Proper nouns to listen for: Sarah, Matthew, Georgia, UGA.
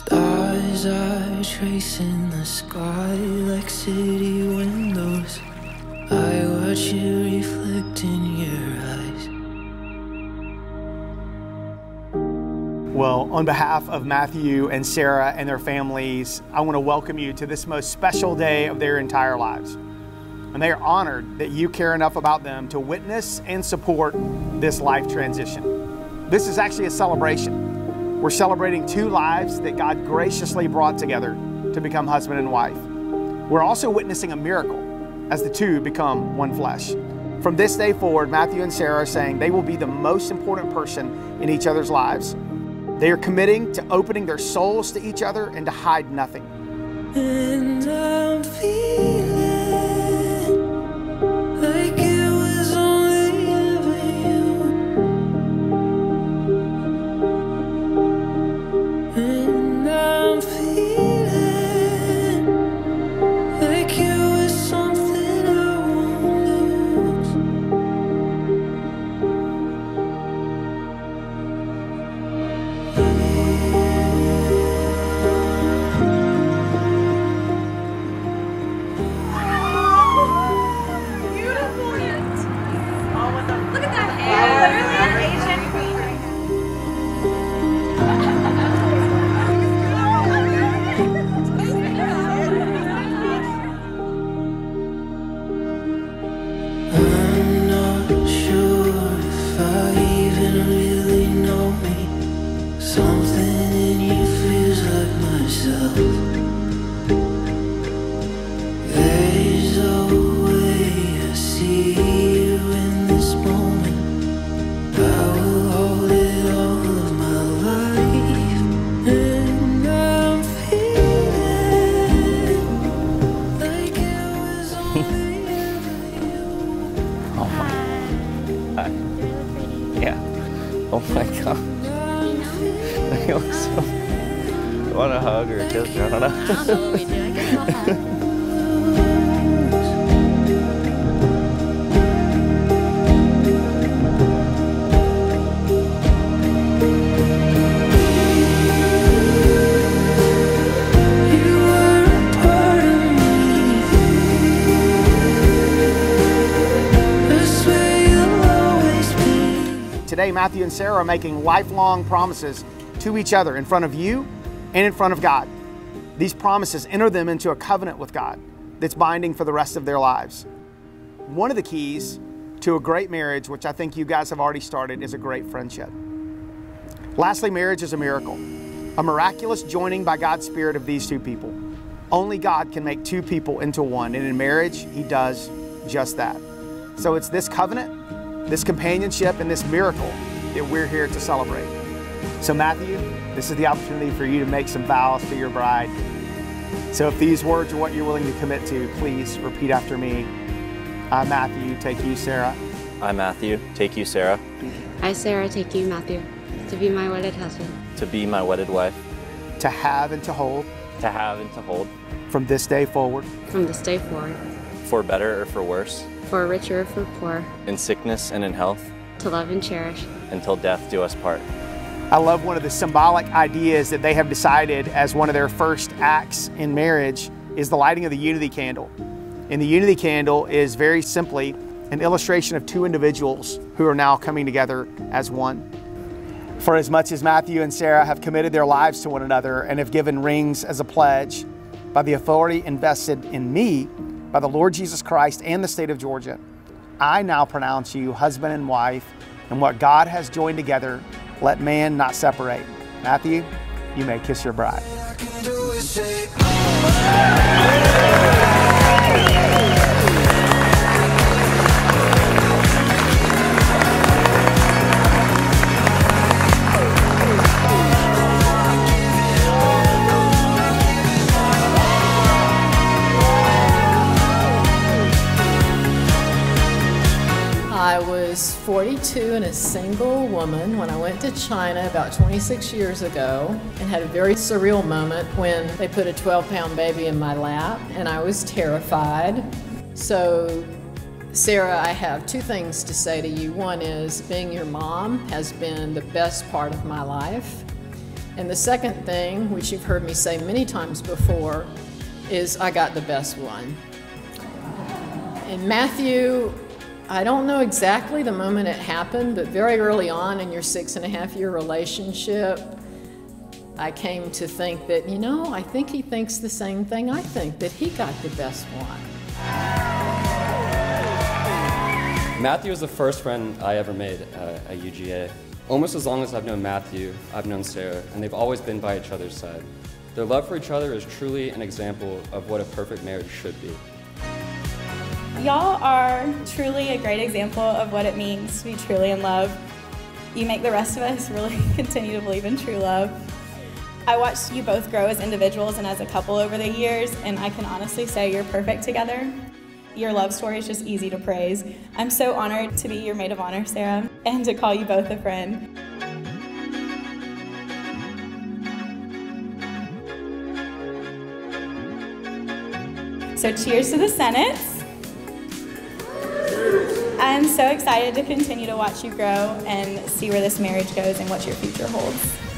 Stars are tracing the sky like city windows. I watch you reflect in your eyes. Well, on behalf of Matthew and Sarah and their families, I want to welcome you to this most special day of their entire lives. And they are honored that you care enough about them to witness and support this life transition. This is actually a celebration. We're celebrating two lives that God graciously brought together to become husband and wife. We're also witnessing a miracle as the two become one flesh. From this day forward, Matthew and Sarah are saying they will be the most important person in each other's lives. They are committing to opening their souls to each other and to hide nothing. And I'm feeling Today, Matthew and Sarah are making lifelong promises to each other in front of you and in front of God. These promises enter them into a covenant with God that's binding for the rest of their lives. One of the keys to a great marriage, which I think you guys have already started, is a great friendship. Lastly, marriage is a miracle, a miraculous joining by God's Spirit of these two people. Only God can make two people into one, and in marriage, He does just that. So it's this covenant, this companionship, and this miracle that we're here to celebrate. So Matthew, this is the opportunity for you to make some vows to your bride. So if these words are what you're willing to commit to, please repeat after me. I, Matthew, take you, Sarah. I, Matthew, take you, Sarah. I, Sarah, take you, Matthew, to be my wedded husband. To be my wedded wife. To have and to hold. To have and to hold. From this day forward. From this day forward. For better or for worse. For richer or for poor. In sickness and in health. To love and cherish. Until death do us part. I love one of the symbolic ideas that they have decided as one of their first acts in marriage is the lighting of the unity candle. And the unity candle is very simply an illustration of two individuals who are now coming together as one. For as much as Matthew and Sarah have committed their lives to one another and have given rings as a pledge, by the authority invested in me, by the Lord Jesus Christ and the state of Georgia, I now pronounce you husband and wife, and what God has joined together, let man not separate. Matthew, you may kiss your bride. I was 42 and a single woman when I went to China about 26 years ago and had a very surreal moment when they put a 12-pound baby in my lap, and I was terrified. So, Sarah, I have two things to say to you. One is being your mom has been the best part of my life, And the second thing, which you've heard me say many times before, is I got the best one. In Matthew, I don't know exactly the moment it happened, but very early on in your 6.5-year relationship, I came to think that, you know, I think he thinks the same thing I think, that he got the best one. Matthew is the first friend I ever made at UGA. Almost as long as I've known Matthew, I've known Sarah, and they've always been by each other's side. Their love for each other is truly an example of what a perfect marriage should be. Y'all are truly a great example of what it means to be truly in love. You make the rest of us really continue to believe in true love. I watched you both grow as individuals and as a couple over the years, and I can honestly say you're perfect together. Your love story is just easy to praise. I'm so honored to be your maid of honor, Sarah, and to call you both a friend. So cheers to the Senates. I'm so excited to continue to watch you grow and see where this marriage goes and what your future holds.